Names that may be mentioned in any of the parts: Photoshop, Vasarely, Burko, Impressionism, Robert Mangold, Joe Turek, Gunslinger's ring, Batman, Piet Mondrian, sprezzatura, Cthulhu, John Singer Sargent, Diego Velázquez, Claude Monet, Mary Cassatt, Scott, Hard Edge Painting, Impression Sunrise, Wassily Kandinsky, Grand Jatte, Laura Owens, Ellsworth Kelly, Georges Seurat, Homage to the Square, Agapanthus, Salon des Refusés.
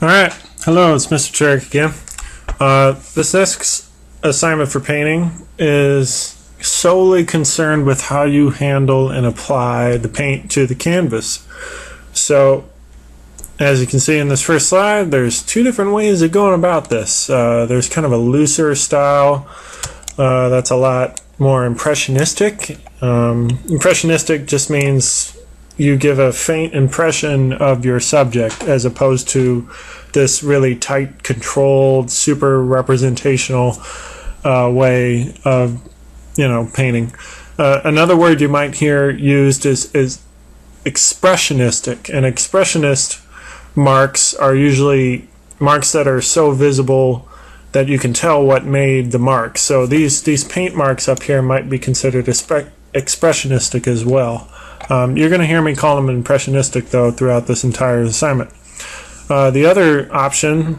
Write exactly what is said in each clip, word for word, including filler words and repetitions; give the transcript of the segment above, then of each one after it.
Alright, hello, it's Mister Turek again. Uh, this next assignment for painting is solely concerned with how you handle and apply the paint to the canvas. So, as you can see in this first slide, there's two different ways of going about this. Uh, there's kind of a looser style uh, that's a lot more impressionistic. Um, impressionistic just means you give a faint impression of your subject as opposed to this really tight, controlled, super representational uh, way of, you know, painting. Uh, another word you might hear used is, is expressionistic. And expressionist marks are usually marks that are so visible that you can tell what made the mark. So these, these paint marks up here might be considered expressionistic as well. Um, you're going to hear me call them impressionistic, though, throughout this entire assignment. Uh, the other option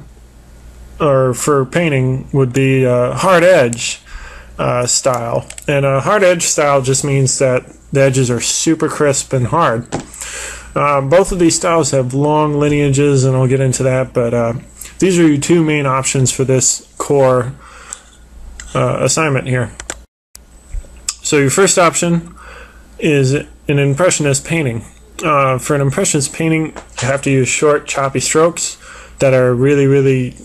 or for painting would be uh, hard edge uh, style. And a hard edge style just means that the edges are super crisp and hard. Uh, both of these styles have long lineages, and I'll get into that, but uh, these are your two main options for this core uh, assignment here. So your first option is an impressionist painting. Uh, for an impressionist painting, you have to use short, choppy strokes that are really, really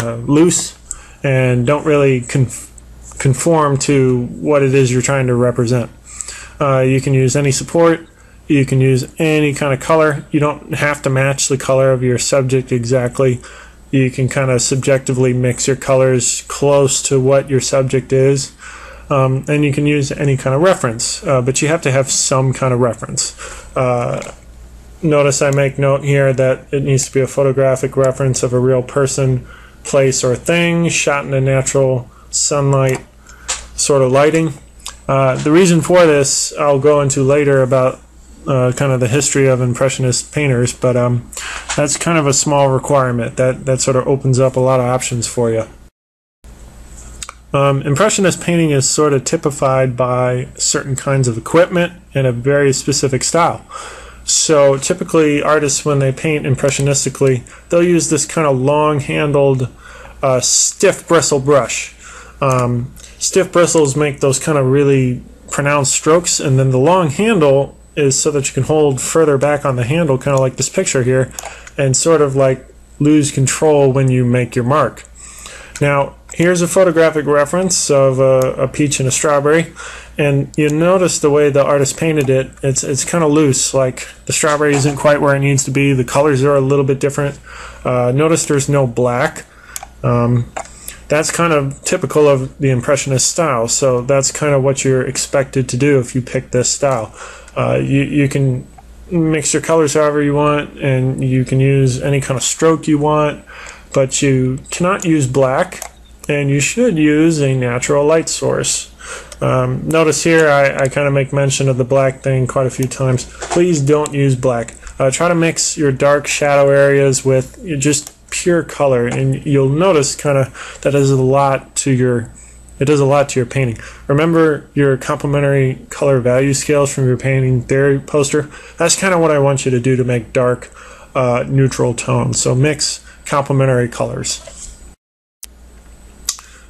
uh, loose and don't really conf conform to what it is you're trying to represent. Uh, you can use any support. You can use any kind of color. You don't have to match the color of your subject exactly. You can kind of subjectively mix your colors close to what your subject is. Um, and you can use any kind of reference, uh, but you have to have some kind of reference. Uh, notice I make note here that it needs to be a photographic reference of a real person, place, or thing, shot in a natural sunlight sort of lighting. Uh, the reason for this I'll go into later about uh, kind of the history of Impressionist painters, but um, that's kind of a small requirement. That, that sort of opens up a lot of options for you. Um, Impressionist painting is sort of typified by certain kinds of equipment and a very specific style. So typically artists, when they paint impressionistically, they'll use this kind of long-handled uh, stiff bristle brush. Um, stiff bristles make those kind of really pronounced strokes, and then the long handle is so that you can hold further back on the handle, kind of like this picture here, and sort of like lose control when you make your mark. Now, here's a photographic reference of a, a peach and a strawberry, and you notice the way the artist painted it, it's, it's kind of loose, like the strawberry isn't quite where it needs to be, the colors are a little bit different. Uh, notice there's no black. Um, that's kind of typical of the Impressionist style, so that's kind of what you're expected to do if you pick this style. Uh, you, you can mix your colors however you want, and you can use any kind of stroke you want, but you cannot use black. And you should use a natural light source. Um, notice here I, I kind of make mention of the black thing quite a few times. Please don't use black. Uh, try to mix your dark shadow areas with just pure color, and you'll notice kind of that does a lot to your it does a lot to your painting. Remember your complementary color value scales from your painting theory poster. That's kind of what I want you to do to make dark, uh, neutral tones. So mix complementary colors.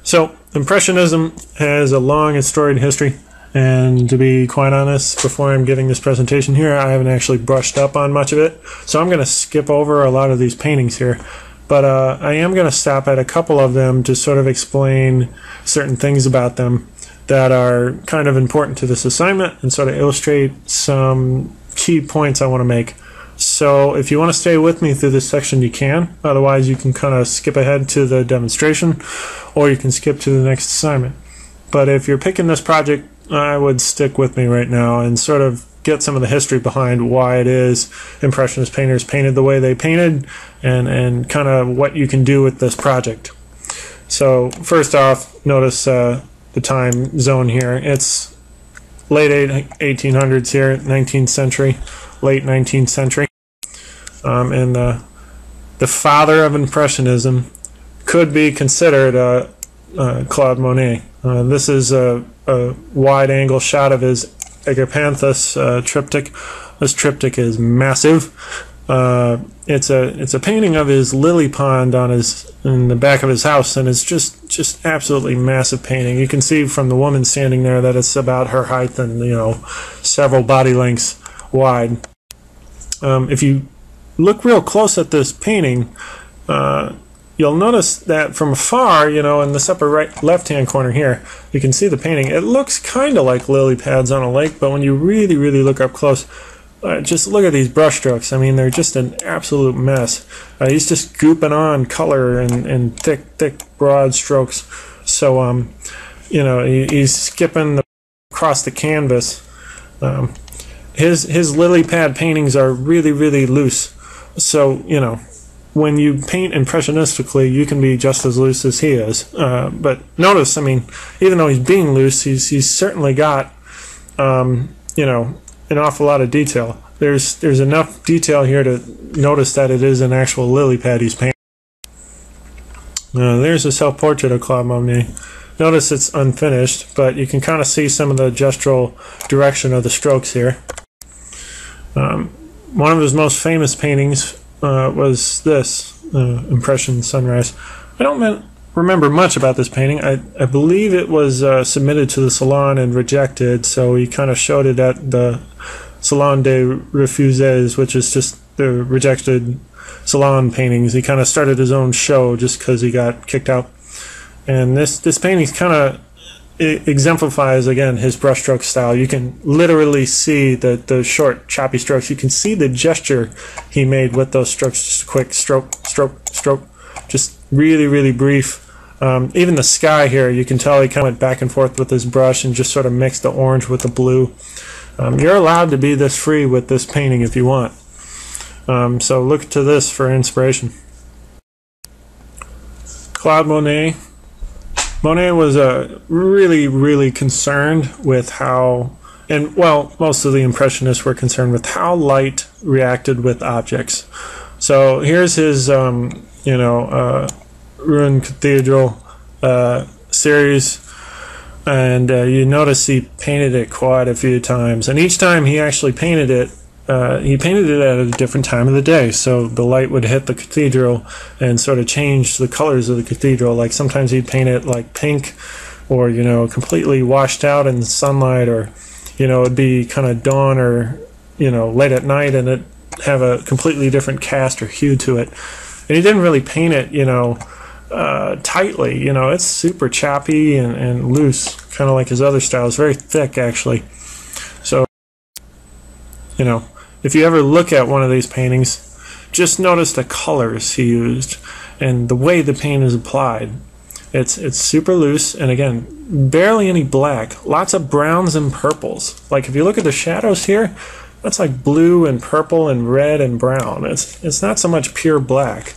So, Impressionism has a long and storied history, and to be quite honest, before I'm giving this presentation here, I haven't actually brushed up on much of it, so I'm going to skip over a lot of these paintings here, but uh, I am going to stop at a couple of them to sort of explain certain things about them that are kind of important to this assignment and sort of illustrate some key points I want to make. So if you want to stay with me through this section, you can. Otherwise, you can kind of skip ahead to the demonstration, or you can skip to the next assignment. But if you're picking this project, I would stick with me right now and sort of get some of the history behind why it is Impressionist painters painted the way they painted, and, and kind of what you can do with this project. So first off, notice uh, the time zone here. It's late eighteen hundreds here, nineteenth century, late nineteenth century. Um, and the, the father of Impressionism could be considered uh, uh, Claude Monet. Uh, this is a, a wide-angle shot of his Agapanthus uh, triptych. This triptych is massive. Uh, it's a it's a painting of his lily pond on his in the back of his house, and it's just just absolutely massive painting. You can see from the woman standing there that it's about her height and, you know, several body lengths wide. Um, if you look real close at this painting, uh, you'll notice that from afar, you know, in this upper right left-hand corner here, you can see the painting. It looks kind of like lily pads on a lake, but when you really really look up close. Uh, just look at these brushstrokes. I mean, they're just an absolute mess. Uh, he's just gooping on color and, and thick, thick, broad strokes. So, um, you know, he, he's skipping the, across the canvas. Um, his his lily pad paintings are really, really loose. So, you know, when you paint impressionistically, you can be just as loose as he is. Uh, but notice, I mean, even though he's being loose, he's he's certainly got, um, you know. An awful lot of detail. There's there's enough detail here to notice that it is an actual lily pad he's painting. Uh, there's a self-portrait of Claude Monet. Notice it's unfinished, but you can kind of see some of the gestural direction of the strokes here. Um, one of his most famous paintings uh, was this, uh, Impression Sunrise. I don't remember much about this painting. I, I believe it was uh, submitted to the Salon and rejected, so he kind of showed it at the Salon des Refusés, which is just the rejected Salon paintings. He kind of started his own show just because he got kicked out. And this, this painting kind of exemplifies, again, his brushstroke style. You can literally see the, the short, choppy strokes. You can see the gesture he made with those strokes, just quick stroke, stroke, stroke, just really, really brief. Um, even the sky here, you can tell he kind of went back and forth with his brush and just sort of mixed the orange with the blue. Um, you're allowed to be this free with this painting if you want. Um, so look to this for inspiration. Claude Monet. Monet was uh, really, really concerned with how, and well, most of the Impressionists were concerned with how light reacted with objects. So here's his, um, you know, uh, Rouen Cathedral uh, series, and uh, you notice he painted it quite a few times, and each time he actually painted it uh, he painted it at a different time of the day, so the light would hit the cathedral and sort of change the colors of the cathedral. Like sometimes he'd paint it like pink, or, you know, completely washed out in the sunlight, or, you know, it'd be kind of dawn or, you know, late at night, and it'd have a completely different cast or hue to it. And he didn't really paint it, you know, Uh, tightly, you know, it's super choppy and, and loose, kind of like his other styles, very thick actually. So, you know, if you ever look at one of these paintings, just notice the colors he used and the way the paint is applied. It's, it's super loose, and again, barely any black, lots of browns and purples. Like if you look at the shadows here, that's like blue and purple and red and brown. It's, it's not so much pure black.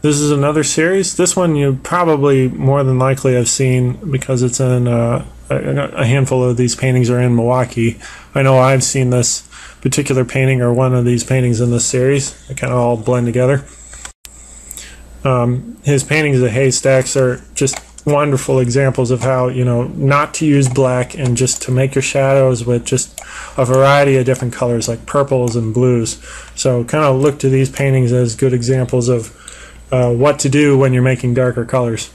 This is another series. This one you probably more than likely have seen because it's in uh, a handful of these paintings are in Milwaukee. I know I've seen this particular painting or one of these paintings in this series. They kind of all blend together. Um, his paintings of haystacks are just wonderful examples of how, you know, not to use black and just to make your shadows with just a variety of different colors like purples and blues. So kind of look to these paintings as good examples of Uh, what to do when you're making darker colors.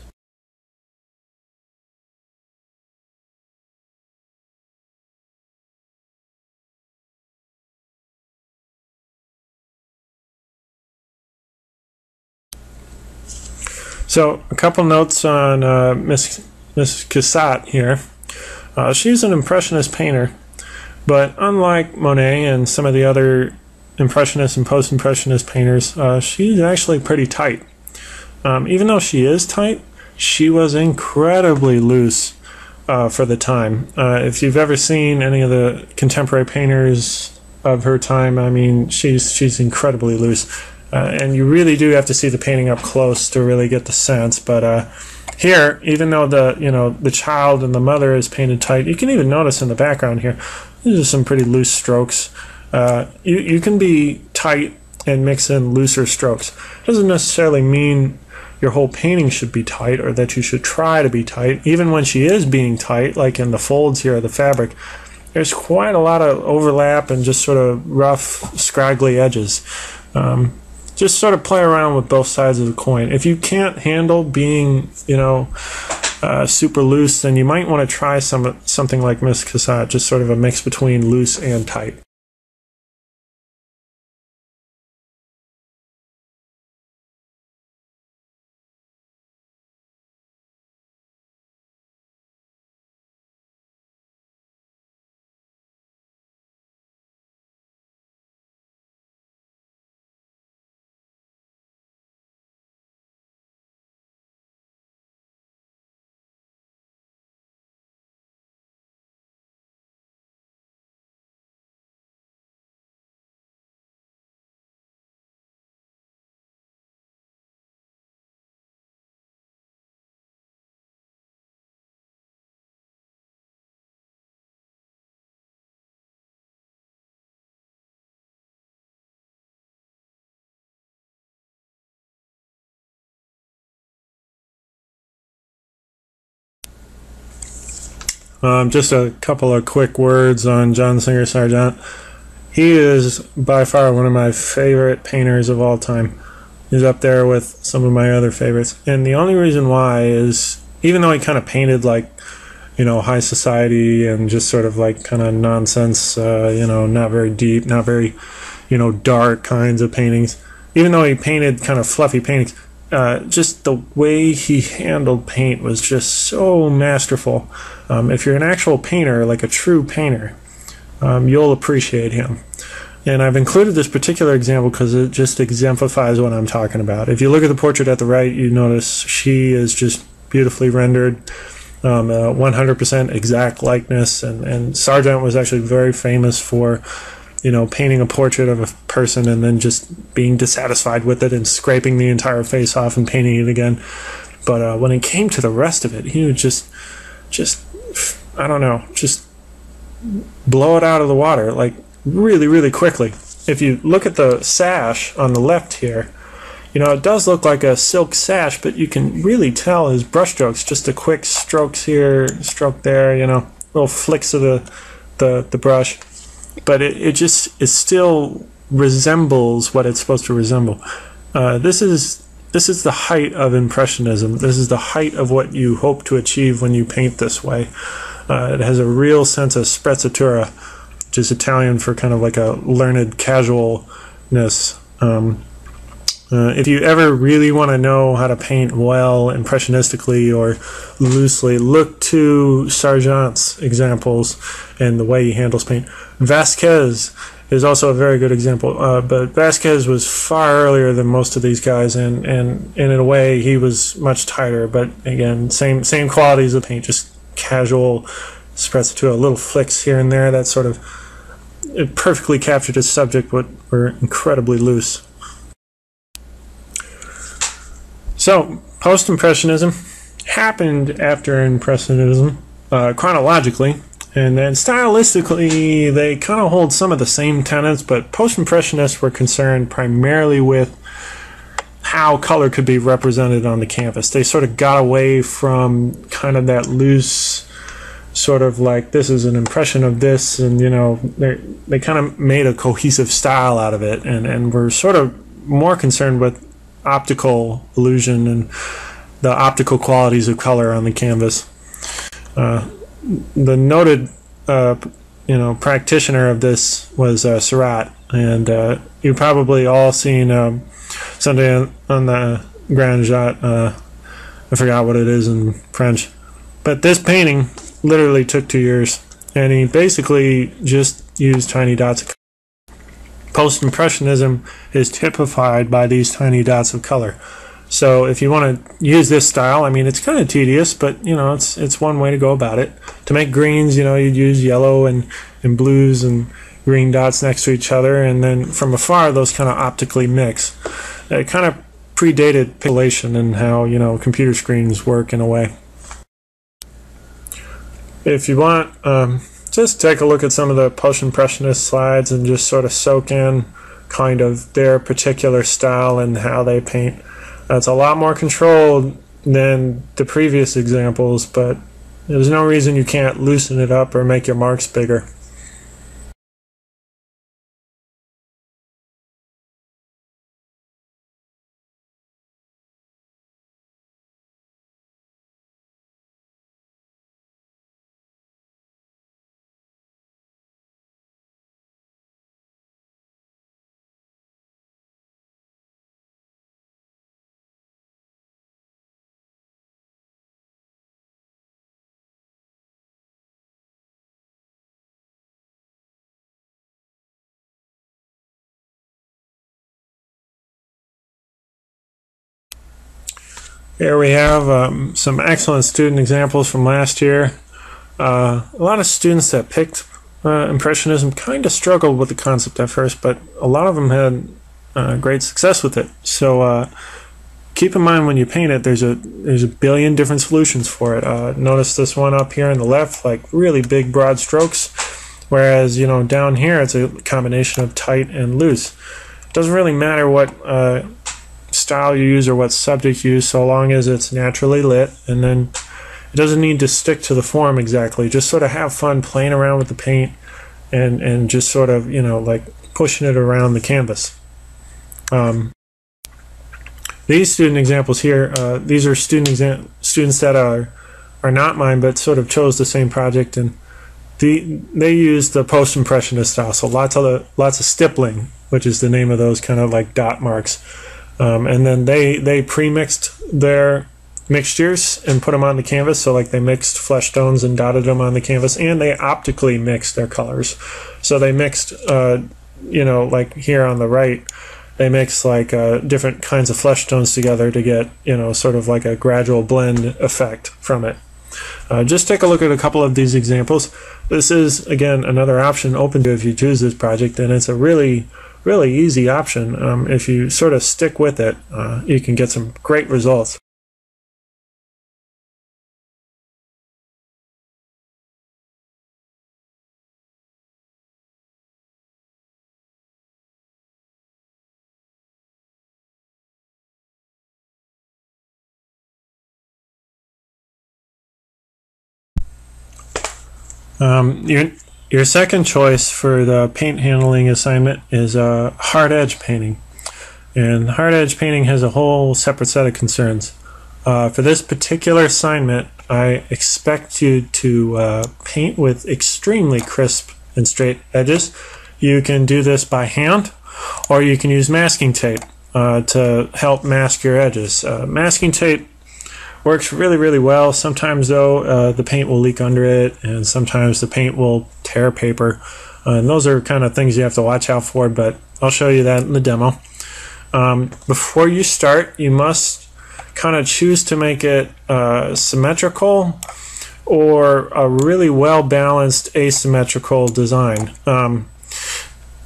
So a couple notes on uh, Miss Miss Cassatt here. Uh, she's an Impressionist painter, but unlike Monet and some of the other Impressionist and post-impressionist painters, uh, she's actually pretty tight. Um, even though she is tight, she was incredibly loose uh, for the time. Uh, if you've ever seen any of the contemporary painters of her time, I mean, she's she's incredibly loose, uh, and you really do have to see the painting up close to really get the sense. But uh, here, even though the you know the child and the mother is painted tight, you can even notice in the background here, these are some pretty loose strokes. Uh, you, you can be tight and mix in looser strokes. Doesn't necessarily mean your whole painting should be tight or that you should try to be tight. Even when she is being tight, like in the folds here of the fabric, there's quite a lot of overlap and just sort of rough, scraggly edges. Um, just sort of play around with both sides of the coin. If you can't handle being, you know, uh, super loose, then you might want to try some something like Miss Cassatt, just sort of a mix between loose and tight. Um, just a couple of quick words on John Singer Sargent. He is by far one of my favorite painters of all time. He's up there with some of my other favorites. And the only reason why is, even though he kind of painted like, you know, high society and just sort of like kind of nonsense, uh, you know, not very deep, not very, you know, dark kinds of paintings. Even though he painted kind of fluffy paintings, Uh, just the way he handled paint was just so masterful. Um, if you're an actual painter, like a true painter, um, you'll appreciate him. And I've included this particular example because it just exemplifies what I'm talking about. If you look at the portrait at the right, you notice she is just beautifully rendered, um, uh, one hundred percent exact likeness. And, and Sargent was actually very famous for, you know, painting a portrait of a person and then just being dissatisfied with it and scraping the entire face off and painting it again. But uh, when it came to the rest of it, he would just, just, I don't know, just blow it out of the water, like really, really quickly. If you look at the sash on the left here, you know, it does look like a silk sash, but you can really tell his brushstrokes, just the quick strokes here, stroke there, you know, little flicks of the, the, the brush. But it, it just it still resembles what it's supposed to resemble. Uh, this is this is the height of Impressionism. This is the height of what you hope to achieve when you paint this way. Uh, it has a real sense of sprezzatura, which is Italian for kind of like a learned casualness. Um, uh, if you ever really want to know how to paint well impressionistically or loosely, look to Sargent's examples and the way he handles paint. Vasquez is also a very good example, uh, but Vasquez was far earlier than most of these guys, and, and, and in a way he was much tighter, but again, same same qualities of paint, just casual sprezzatura, little flicks here and there, that sort of it perfectly captured his subject, but were incredibly loose. So, post-impressionism happened after impressionism, uh, chronologically. And then stylistically, they kind of hold some of the same tenets, but post-impressionists were concerned primarily with how color could be represented on the canvas. They sort of got away from kind of that loose sort of like, this is an impression of this, and, you know, they kind of made a cohesive style out of it, and, and were sort of more concerned with optical illusion and the optical qualities of color on the canvas. Uh, The noted, uh, you know, practitioner of this was uh, Seurat, and uh, you've probably all seen um, Sunday on, on the Grand Jatte. Uh, I forgot what it is in French, but this painting literally took two years, and he basically just used tiny dots of color. Post-impressionism is typified by these tiny dots of color. So if you want to use this style, I mean, it's kind of tedious, but, you know, it's it's one way to go about it. To make greens, you know, you'd use yellow and, and blues and green dots next to each other, and then from afar, those kind of optically mix. It kind of predated pixelation and how, you know, computer screens work in a way. If you want, um, just take a look at some of the post-impressionist slides and just sort of soak in kind of their particular style and how they paint. It's a lot more controlled than the previous examples, but there's no reason you can't loosen it up or make your marks bigger. Here we have um, some excellent student examples from last year. Uh, a lot of students that picked uh, Impressionism kind of struggled with the concept at first, but a lot of them had uh, great success with it. So uh, keep in mind when you paint it, there's a there's a billion different solutions for it. Uh, notice this one up here on the left, like really big broad strokes, whereas you know down here it's a combination of tight and loose. It doesn't really matter what uh, style you use or what subject you use, so long as it's naturally lit, and then it doesn't need to stick to the form exactly. Just sort of have fun playing around with the paint and, and just sort of, you know, like pushing it around the canvas. Um, these student examples here, uh, these are student exam students that are, are not mine, but sort of chose the same project, and the, they used the post-impressionist style, so lots of, the, lots of stippling, which is the name of those kind of like dot marks. Um, and then they, they pre-mixed their mixtures and put them on the canvas, so like they mixed flesh tones and dotted them on the canvas, and they optically mixed their colors. So they mixed, uh, you know, like here on the right, they mixed like uh, different kinds of flesh tones together to get, you know, sort of like a gradual blend effect from it. Uh, just take a look at a couple of these examples. This is, again, another option open to if you choose this project, and it's a really really easy option. Um, if you sort of stick with it, uh, you can get some great results. Um, you're Your second choice for the paint handling assignment is uh, hard edge painting. And hard edge painting has a whole separate set of concerns. Uh, for this particular assignment, I expect you to uh, paint with extremely crisp and straight edges. You can do this by hand, or you can use masking tape uh, to help mask your edges. Uh, masking tape works really, really well. Sometimes, though, uh, the paint will leak under it, and sometimes the paint will tear paper. Uh, and those are kind of things you have to watch out for, but I'll show you that in the demo. Um, before you start, you must kind of choose to make it uh, symmetrical or a really well-balanced asymmetrical design. Um,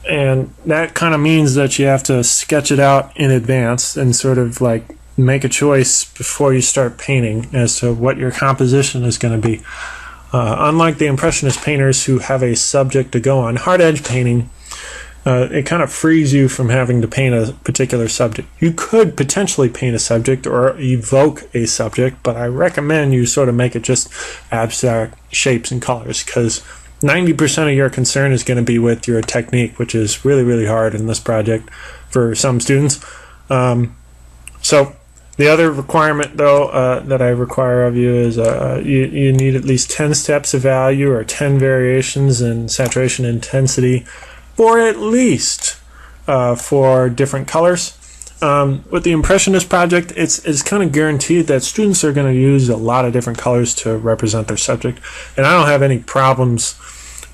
and that kind of means that you have to sketch it out in advance and sort of like make a choice before you start painting as to what your composition is going to be. Uh, unlike the Impressionist painters who have a subject to go on, hard edge painting, uh, it kind of frees you from having to paint a particular subject. You could potentially paint a subject or evoke a subject, but I recommend you sort of make it just abstract shapes and colors, because ninety percent of your concern is going to be with your technique, which is really, really hard in this project for some students. Um, so the other requirement, though, uh, that I require of you is uh, you, you need at least ten steps of value or ten variations in saturation intensity, or at least uh, for different colors. Um, with the Impressionist project, it's, it's kind of guaranteed that students are going to use a lot of different colors to represent their subject, and I don't have any problems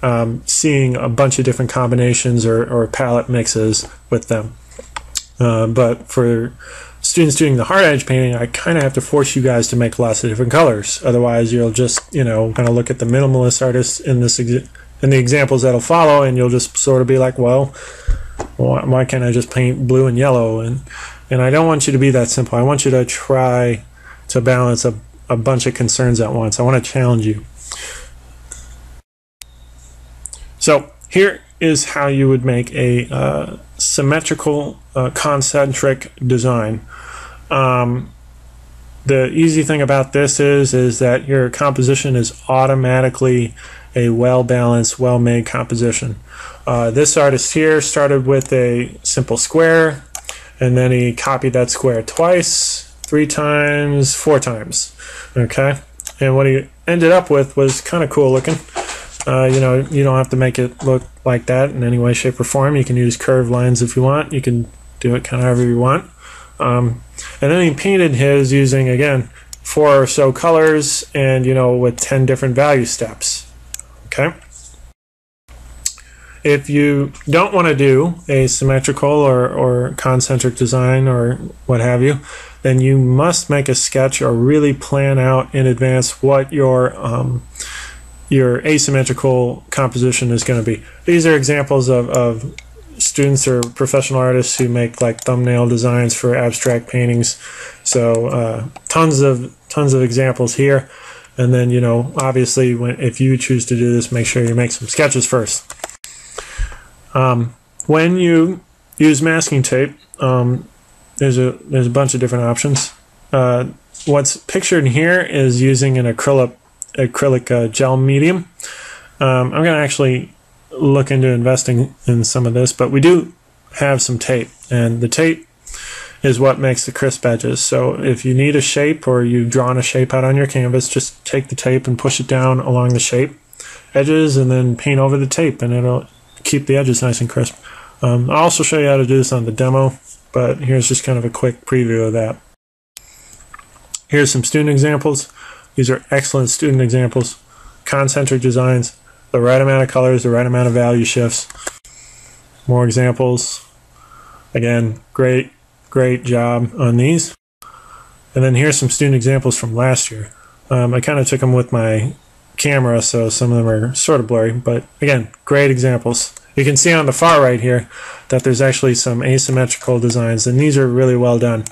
um, seeing a bunch of different combinations or, or palette mixes with them. Uh, but for students doing the hard edge painting, I kind of have to force you guys to make lots of different colors. Otherwise, you'll just, you know, kind of look at the minimalist artists in this ex in the examples that'll follow, and you'll just sort of be like, well, why, why can't I just paint blue and yellow? And and I don't want you to be that simple. I want you to try to balance a, a bunch of concerns at once. I want to challenge you. So here is how you would make a uh, symmetrical uh, concentric design. Um, the easy thing about this is is that your composition is automatically a well-balanced, well-made composition. Uh, this artist here started with a simple square, and then he copied that square twice, three times, four times. Okay, and what he ended up with was kind of cool looking. Uh, you know, you don't have to make it look like that in any way, shape, or form. You can use curved lines if you want. You can do it kind of however you want. Um, and then he painted his using, again, four or so colors and, you know, with ten different value steps. Okay? if you don't want to do a symmetrical or, or concentric design or what have you, then you must make a sketch or really plan out in advance what your um, your asymmetrical composition is going to be. These are examples of, of students or professional artists who make like thumbnail designs for abstract paintings. So uh, tons of tons of examples here. And then, you know, obviously, when, if you choose to do this, make sure you make some sketches first. Um, when you use masking tape, um, there's a there's a bunch of different options. Uh, what's pictured here is using an acrylic acrylic uh, gel medium. Um, I'm going to actually look into investing in some of this, but we do have some tape, and the tape is what makes the crisp edges. So if you need a shape or you've drawn a shape out on your canvas, just take the tape and push it down along the shape edges and then paint over the tape, and it'll keep the edges nice and crisp. Um, I'll also show you how to do this on the demo, but here's just kind of a quick preview of that. Here's some student examples. These are excellent student examples. Concentric designs, the right amount of colors, the right amount of value shifts. More examples. Again, great, great job on these. And then here's some student examples from last year. Um, I kind of took them with my camera, so some of them are sort of blurry, but again, great examples. You can see on the far right here that there's actually some asymmetrical designs, and these are really well done.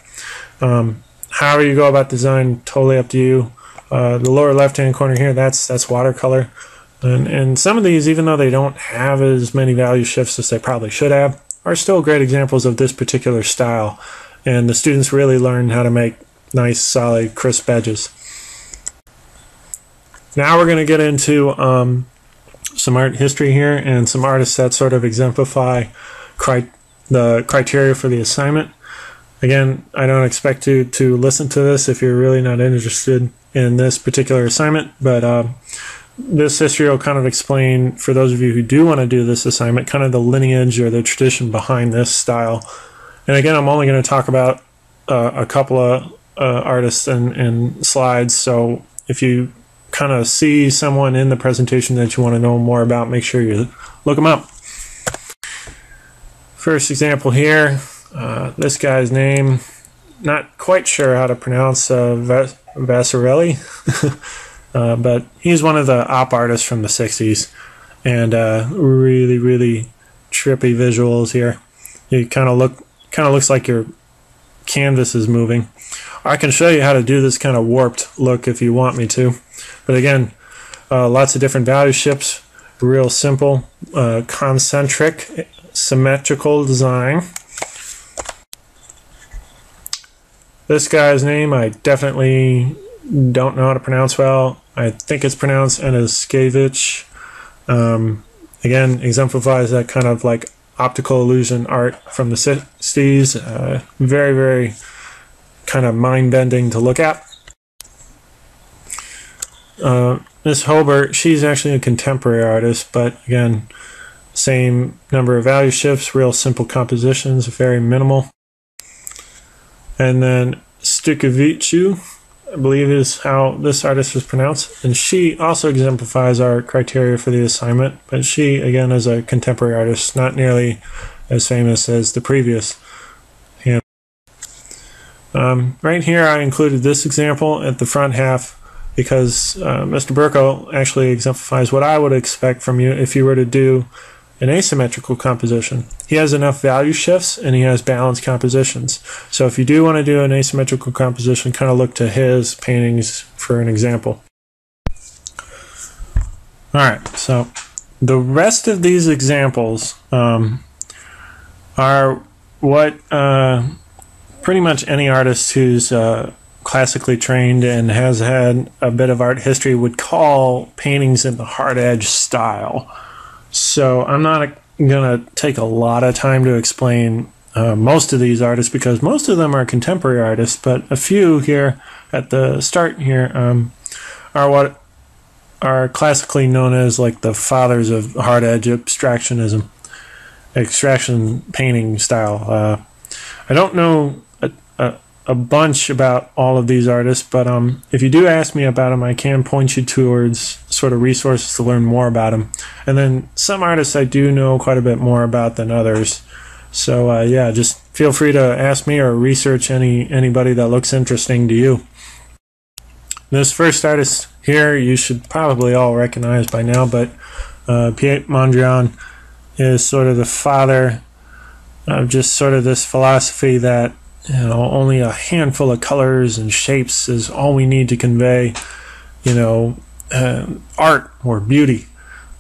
Um, however you go about design, totally up to you. Uh, the lower left-hand corner here, that's that's watercolor. And, and some of these, even though they don't have as many value shifts as they probably should have, are still great examples of this particular style. And the students really learn how to make nice, solid, crisp edges. Now we're going to get into um, some art history here and some artists that sort of exemplify cri the criteria for the assignment. Again, I don't expect you to listen to this if you're really not interested in this particular assignment, but uh, this history will kind of explain, for those of you who do want to do this assignment, kind of the lineage or the tradition behind this style. And again, I'm only going to talk about uh, a couple of uh, artists and, and slides, so if you kind of see someone in the presentation that you want to know more about, make sure you look them up. First example here, uh, this guy's name, not quite sure how to pronounce, uh, Vas Vasarely. Uh, but he's one of the op artists from the sixties, and uh, really, really trippy visuals here. He kind of look, kind of looks like your canvas is moving. I can show you how to do this kind of warped look if you want me to, but again, uh, lots of different value shifts, real simple, uh, concentric, symmetrical design. This guy's name I definitely don't know how to pronounce well. I think it's pronounced Anaskevich. Um, again, exemplifies that kind of like optical illusion art from the sixties. Uh, very, very kind of mind-bending to look at. Uh, Miss Hobart, she's actually a contemporary artist, but again, same number of value shifts, real simple compositions, very minimal. And then Stukovichu, I believe is how this artist was pronounced, and she also exemplifies our criteria for the assignment, but she again is a contemporary artist, not nearly as famous as the previous. And, um, right here I included this example at the front half because uh, Mister Burko actually exemplifies what I would expect from you if you were to do an asymmetrical composition. He has enough value shifts and he has balanced compositions. So if you do want to do an asymmetrical composition, kind of look to his paintings for an example. All right, so the rest of these examples um, are what uh, pretty much any artist who's uh, classically trained and has had a bit of art history would call paintings in the hard edge style. So I'm not going to take a lot of time to explain uh, most of these artists because most of them are contemporary artists, but a few here at the start here um, are what are classically known as like the fathers of hard edge abstractionism, extraction painting style. Uh, I don't know a, a, a bunch about all of these artists, but um, if you do ask me about them, I can point you towards sort of resources to learn more about them. And then some artists I do know quite a bit more about than others. So uh, yeah, just feel free to ask me or research any anybody that looks interesting to you. This first artist here you should probably all recognize by now, but uh, Piet Mondrian is sort of the father of just sort of this philosophy that, you know, only a handful of colors and shapes is all we need to convey, you know, uh, art or beauty.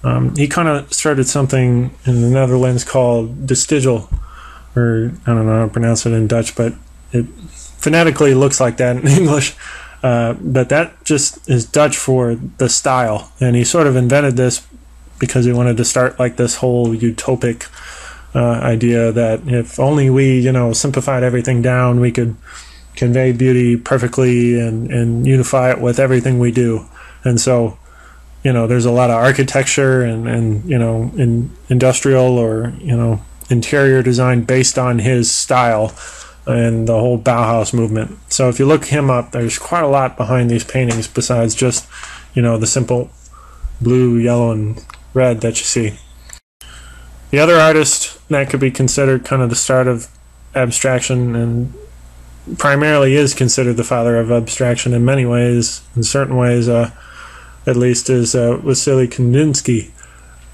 Um, he kind of started something in the Netherlands called de Stijl, or I don't know how to pronounce it in Dutch, but it phonetically looks like that in English. Uh, but that just is Dutch for the style. And he sort of invented this because he wanted to start like this whole utopic uh, idea that if only we, you know, simplified everything down, we could convey beauty perfectly and, and unify it with everything we do. And so, you know, there's a lot of architecture and, and you know, in industrial or, you know, interior design based on his style and the whole Bauhaus movement. So if you look him up, there's quite a lot behind these paintings besides just, you know, the simple blue, yellow, and red that you see. The other artist that could be considered kind of the start of abstraction, and primarily is considered the father of abstraction in many ways, in certain ways uh, at least, is uh, Wassily Kandinsky.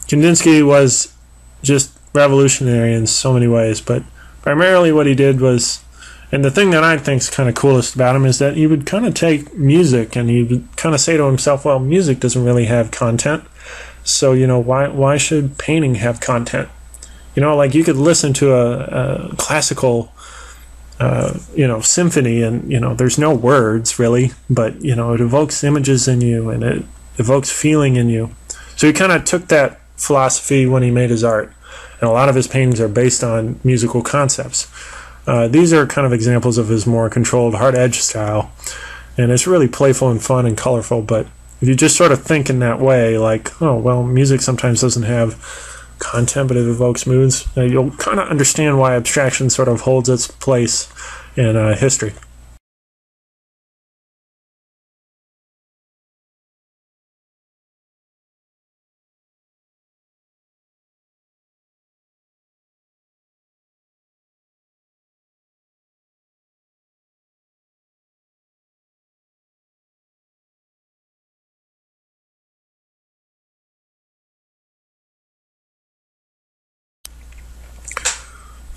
Kandinsky was just revolutionary in so many ways, but primarily what he did was, and the thing that I think is kind of coolest about him is that he would kind of take music and he would kind of say to himself, well, music doesn't really have content, so, you know, why why should painting have content? You know, like you could listen to a, a classical, uh, you know, symphony and, you know, there's no words really, but, you know, it evokes images in you and it evokes feeling in you. So he kind of took that philosophy when he made his art. And a lot of his paintings are based on musical concepts. Uh, these are kind of examples of his more controlled hard edge style, and it's really playful and fun and colorful. But if you just sort of think in that way, like, oh, well, music sometimes doesn't have content, but it evokes moods, uh, you'll kind of understand why abstraction sort of holds its place in uh, history.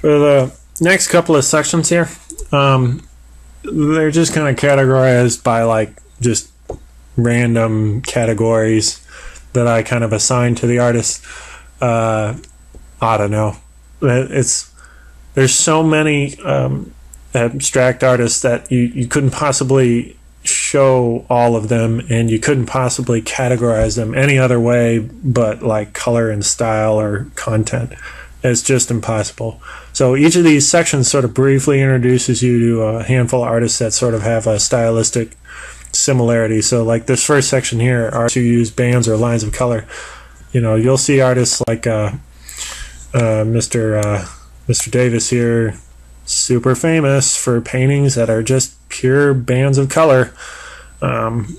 For the next couple of sections here, um, they're just kind of categorized by like just random categories that I kind of assign to the artist. Uh, I don't know. It's there's so many um, abstract artists that you, you couldn't possibly show all of them, and you couldn't possibly categorize them any other way but like color and style or content. It's just impossible. So each of these sections sort of briefly introduces you to a handful of artists that sort of have a stylistic similarity. So like this first section here, artists who use bands or lines of color. You know, you'll see artists like uh, uh, Mister Uh, Mister Davis here, super famous for paintings that are just pure bands of color. Um,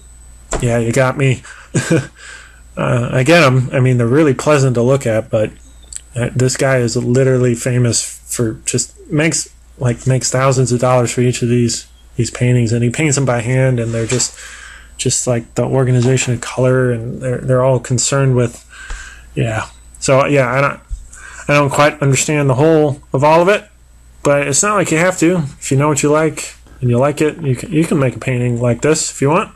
yeah, you got me. uh, I get them. I mean, they're really pleasant to look at, but Uh, this guy is literally famous for just makes like makes thousands of dollars for each of these these paintings, and he paints them by hand, and they're just just like the organization of color, and they're they're all concerned with, yeah. So yeah, I don't I don't quite understand the whole of all of it, but it's not like you have to. If you know what you like and you like it, you can you can make a painting like this if you want.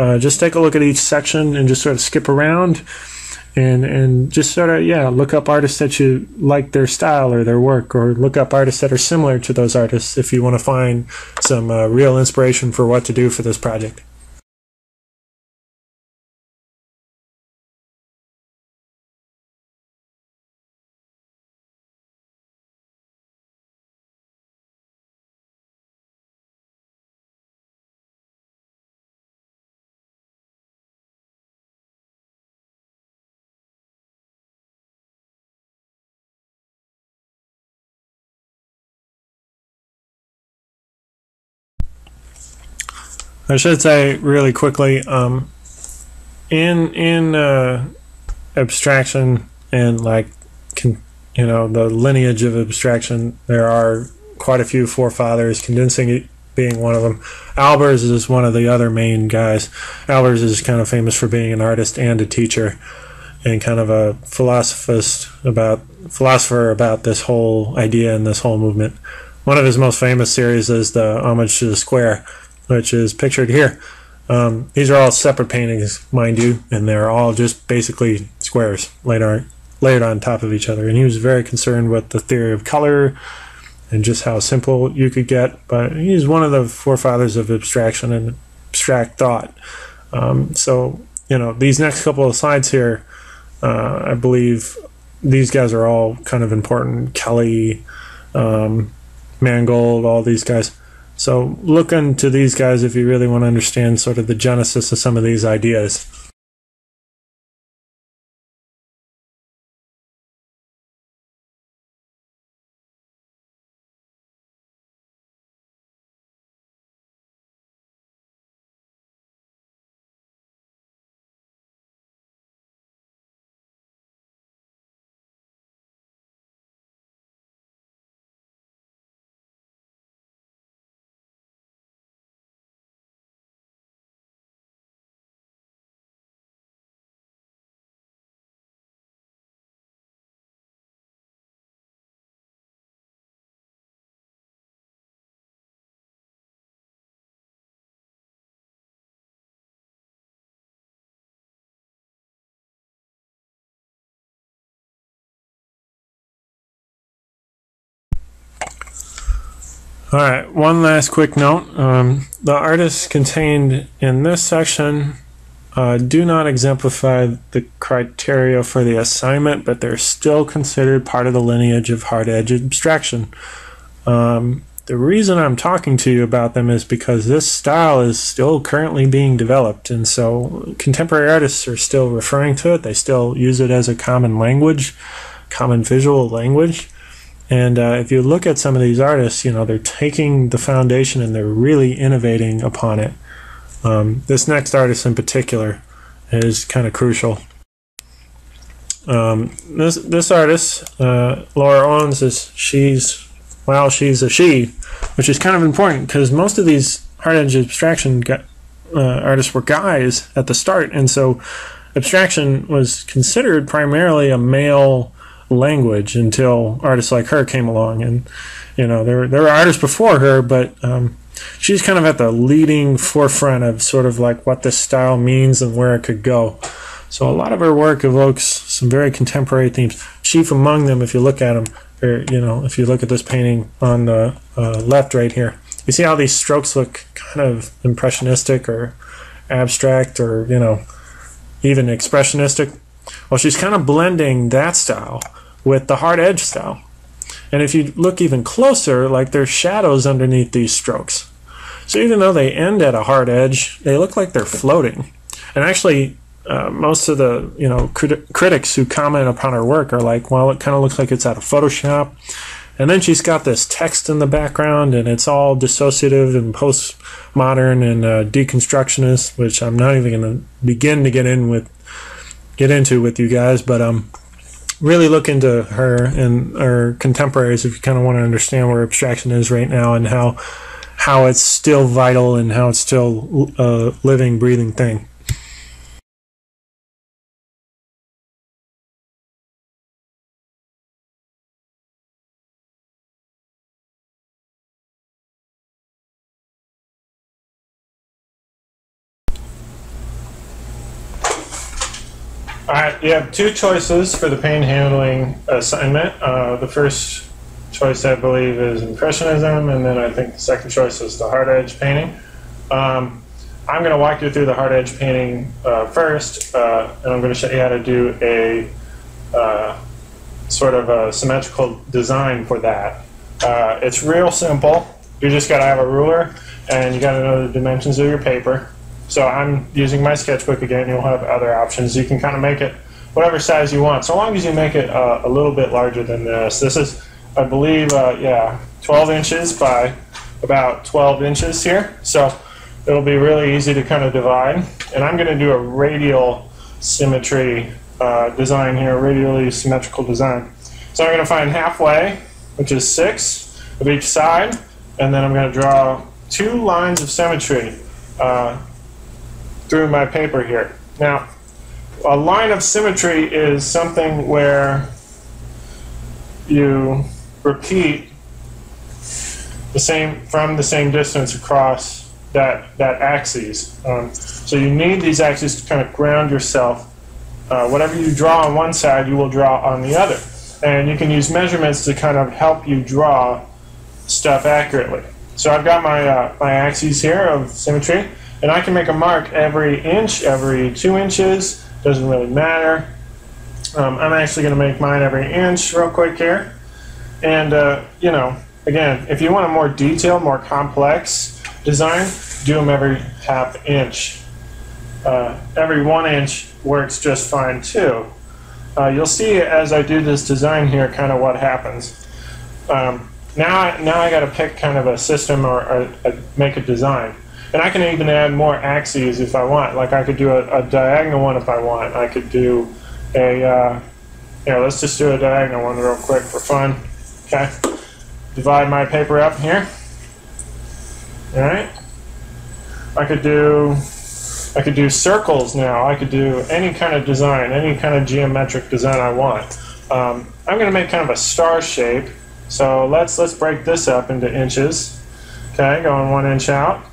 Uh, just take a look at each section and just sort of skip around. And and just sort of, yeah, look up artists that you like their style or their work, or look up artists that are similar to those artists if you want to find some uh, real inspiration for what to do for this project. I should say really quickly, um, in in uh, abstraction and like con you know the lineage of abstraction, there are quite a few forefathers, Kandinsky being one of them. Albers is one of the other main guys. Albers is kind of famous for being an artist and a teacher, and kind of a philosophist about philosopher about this whole idea and this whole movement. One of his most famous series is the Homage to the Square, which is pictured here. Um, these are all separate paintings, mind you, and they're all just basically squares laid on, layered on top of each other. And he was very concerned with the theory of color and just how simple you could get. But he's one of the forefathers of abstraction and abstract thought. Um, so, you know, these next couple of slides here, uh, I believe these guys are all kind of important. Kelly, um, Mangold, all these guys. So look into these guys if you really want to understand sort of the genesis of some of these ideas. All right, one last quick note. Um, the artists contained in this section uh, do not exemplify the criteria for the assignment, but they're still considered part of the lineage of hard-edged abstraction. Um, the reason I'm talking to you about them is because this style is still currently being developed, and so contemporary artists are still referring to it. They still use it as a common language, common visual language. And uh, if you look at some of these artists, you know, they're taking the foundation and they're really innovating upon it. Um, this next artist in particular is kind of crucial. Um, this this artist, uh, Laura Owens, is she's well, she's a she, which is kind of important because most of these hard-edged abstraction uh, artists were guys at the start, and so abstraction was considered primarily a male language until artists like her came along. And you know, there, there were artists before her, but um, she's kind of at the leading forefront of sort of like what this style means and where it could go. So a lot of her work evokes some very contemporary themes. Chief among them, if you look at them, or you know, if you look at this painting on the uh, left right here, you see how these strokes look kind of impressionistic or abstract or, you know, even expressionistic. Well, she's kind of blending that style with the hard edge style. And if you look even closer, like there's shadows underneath these strokes. So even though they end at a hard edge, they look like they're floating. And actually, uh, most of the, you know, crit critics who comment upon her work are like, well, it kind of looks like it's out of Photoshop. And then she's got this text in the background, and it's all dissociative and postmodern and uh, deconstructionist, which I'm not even going to begin to get in with, get into with you guys. But um. really look into her and her contemporaries if you kind of want to understand where abstraction is right now and how how it's still vital and how it's still a living, breathing thing. You have two choices for the panhandling assignment. Uh, the first choice, I believe, is Impressionism, and then I think the second choice is the hard edge painting. Um, I'm going to walk you through the hard edge painting uh, first, uh, and I'm going to show you how to do a uh, sort of a symmetrical design for that. Uh, it's real simple. You just got to have a ruler, and you got to know the dimensions of your paper. So I'm using my sketchbook again. You'll have other options. You can kind of make it whatever size you want, so long as you make it uh, a little bit larger than this. This is, I believe, uh, yeah, twelve inches by about twelve inches here. So it'll be really easy to kind of divide. And I'm going to do a radial symmetry uh, design here, radially symmetrical design. So I'm going to find halfway, which is six of each side, and then I'm going to draw two lines of symmetry uh, through my paper here. Now, a line of symmetry is something where you repeat the same from the same distance across that that axis. Um, so you need these axes to kind of ground yourself. Uh, whatever you draw on one side, you will draw on the other, and you can use measurements to kind of help you draw stuff accurately. So I've got my uh, my axes here of symmetry, and I can make a mark every inch, every two inches. Doesn't really matter. Um, I'm actually going to make mine every inch real quick here, and uh, you know. Again, if you want a more detailed, more complex design, do them every half inch. Uh, every one inch works just fine too. Uh, you'll see as I do this design here kind of what happens. Um, now, now I got to pick kind of a system or, or, or make a design. And I can even add more axes if I want. Like I could do a, a diagonal one if I want. I could do a, uh, you know, let's just do a diagonal one real quick for fun. Okay. Divide my paper up here. All right. I could do, I could do circles now. I could do any kind of design, any kind of geometric design I want. Um, I'm going to make kind of a star shape. So let's let's break this up into inches. Okay, going one inch out,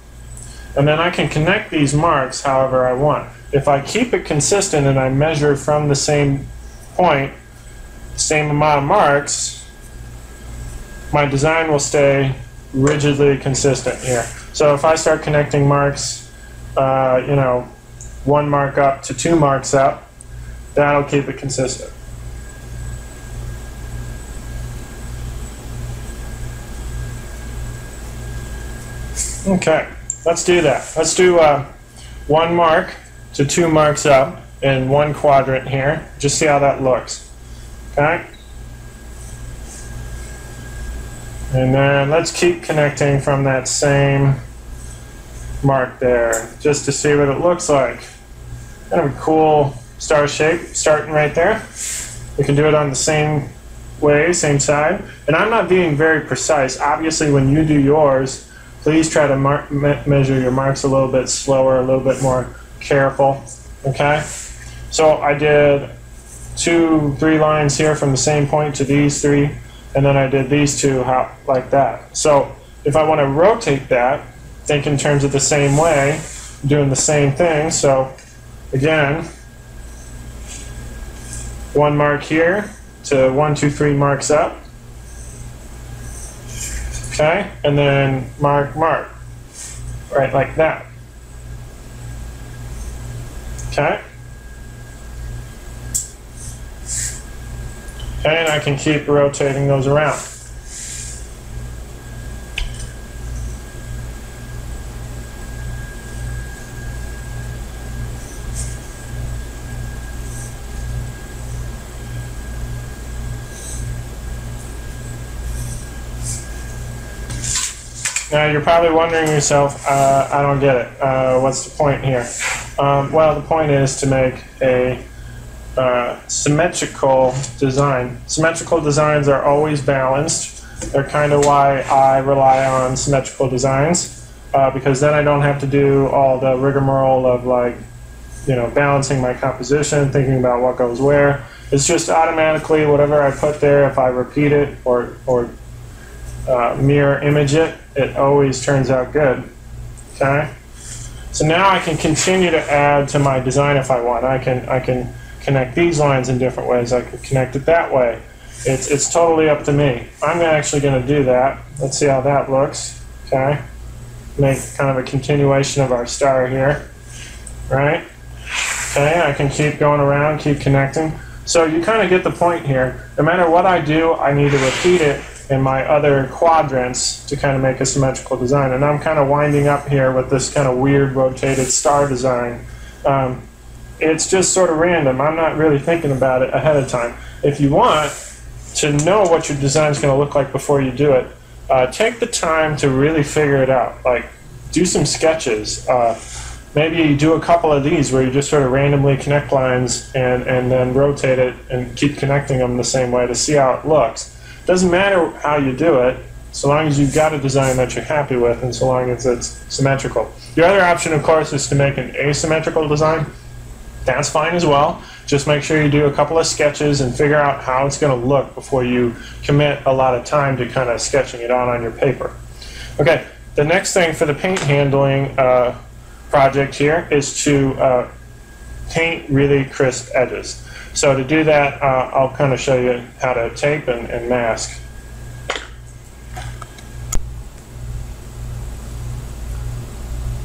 and then I can connect these marks however I want. If I keep it consistent and I measure from the same point, same amount of marks, my design will stay rigidly consistent here. So if I start connecting marks, uh, you know, one mark up to two marks up, that'll keep it consistent. Okay, let's do that. Let's do uh, one mark to two marks up in one quadrant here. Just see how that looks. Okay. And then let's keep connecting from that same mark there, just to see what it looks like. Kind of a cool star shape, starting right there. We can do it on the same way, same side. And I'm not being very precise. Obviously, when you do yours, please try to mark, me- measure your marks a little bit slower, a little bit more careful, okay? So I did two, three lines here from the same point to these three. And then I did these two how, like that. So if I want to rotate that, think in terms of the same way, doing the same thing. So again, one mark here to one, two, three marks up. Okay, and then mark, mark, right like that. Okay. And I can keep rotating those around. Now you're probably wondering yourself, uh, I don't get it. Uh, what's the point here? Um, well, the point is to make a Uh, symmetrical design. Symmetrical designs are always balanced. They're kind of why I rely on symmetrical designs, uh, because then I don't have to do all the rigmarole of, like, you know, balancing my composition, thinking about what goes where. It's just automatically whatever I put there, if I repeat it or, or uh, mirror image it, it always turns out good. Okay? So now I can continue to add to my design if I want. I can, I can connect these lines in different ways. I could connect it that way. It's, it's totally up to me. I'm actually going to do that. Let's see how that looks. Okay. Make kind of a continuation of our star here. Right? Okay, I can keep going around, keep connecting. So you kind of get the point here. No matter what I do, I need to repeat it in my other quadrants to kind of make a symmetrical design. And I'm kind of winding up here with this kind of weird rotated star design. Um, It's just sort of random. I'm not really thinking about it ahead of time. If you want to know what your design's going to look like before you do it, uh, take the time to really figure it out. Like, do some sketches. Uh, maybe you do a couple of these where you just sort of randomly connect lines and, and then rotate it and keep connecting them the same way to see how it looks. Doesn't matter how you do it, so long as you've got a design that you're happy with and so long as it's symmetrical. Your other option, of course, is to make an asymmetrical design. That's fine as well. Just make sure you do a couple of sketches and figure out how it's going to look before you commit a lot of time to kind of sketching it out on your paper. Okay, the next thing for the paint handling uh, project here is to uh, paint really crisp edges. So to do that, uh, I'll kind of show you how to tape and, and mask.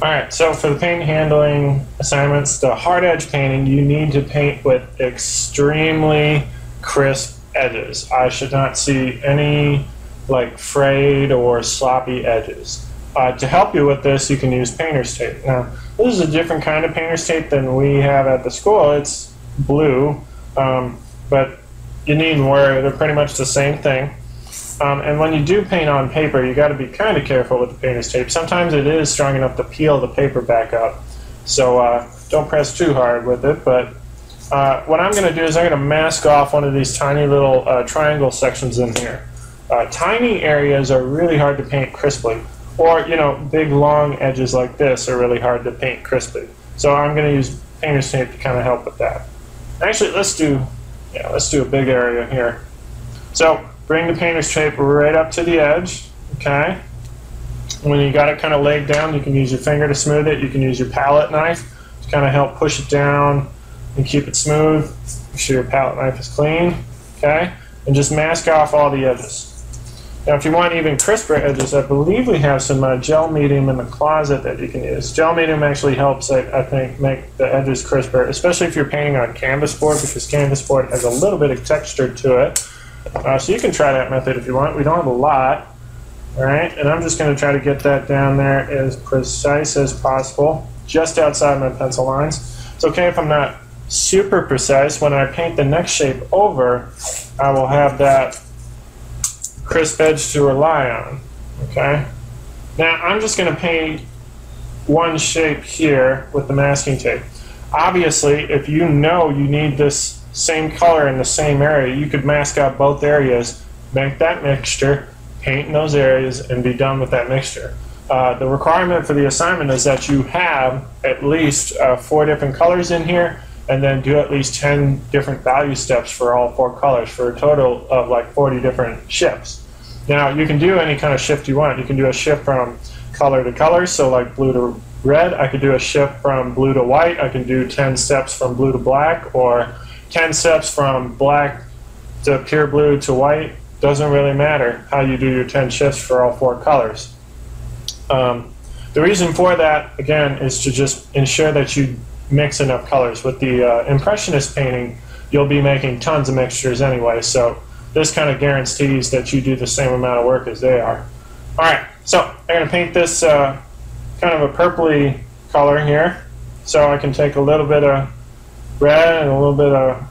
Alright, so for the paint handling assignments, the hard edge painting, you need to paint with extremely crisp edges. I should not see any like frayed or sloppy edges. Uh, to help you with this, you can use painter's tape. Now, this is a different kind of painter's tape than we have at the school. It's blue, um, but you needn't worry, they're pretty much the same thing. Um, and when you do paint on paper, you got to be kind of careful with the painter's tape. Sometimes it is strong enough to peel the paper back up, so uh, don't press too hard with it. But uh, what I'm going to do is I'm going to mask off one of these tiny little uh, triangle sections in here. Uh, tiny areas are really hard to paint crisply, or you know, big long edges like this are really hard to paint crisply. So I'm going to use painter's tape to kind of help with that. Actually, let's do yeah, let's do a big area here. So. Bring the painter's tape right up to the edge, okay? When you got it kind of laid down, you can use your finger to smooth it. You can use your palette knife to kind of help push it down and keep it smooth. Make sure your palette knife is clean, okay? And just mask off all the edges. Now, if you want even crisper edges, I believe we have some uh, gel medium in the closet that you can use. Gel medium actually helps, I, I think, make the edges crisper, especially if you're painting on canvas board, because canvas board has a little bit of texture to it. Uh, so you can try that method if you want. We don't have a lot, all right? And I'm just going to try to get that down there as precise as possible, just outside my pencil lines. It's okay if I'm not super precise. When I paint the next shape over, I will have that crisp edge to rely on, okay? Now, I'm just going to paint one shape here with the masking tape. Obviously, if you know you need this same color in the same area, you could mask out both areas, make that mixture, paint in those areas, and be done with that mixture. Uh, the requirement for the assignment is that you have at least uh, four different colors in here, and then do at least ten different value steps for all four colors, for a total of like forty different shifts. Now, you can do any kind of shift you want. You can do a shift from color to color, so like blue to red. I could do a shift from blue to white. I can do ten steps from blue to black, or ten steps from black to pure blue to white. Doesn't really matter how you do your ten shifts for all four colors. Um, the reason for that, again, is to just ensure that you mix enough colors. With the uh, Impressionist painting, you'll be making tons of mixtures anyway, so this kind of guarantees that you do the same amount of work as they are. Alright, so I'm going to paint this uh, kind of a purpley color here, so I can take a little bit of red and a little bit of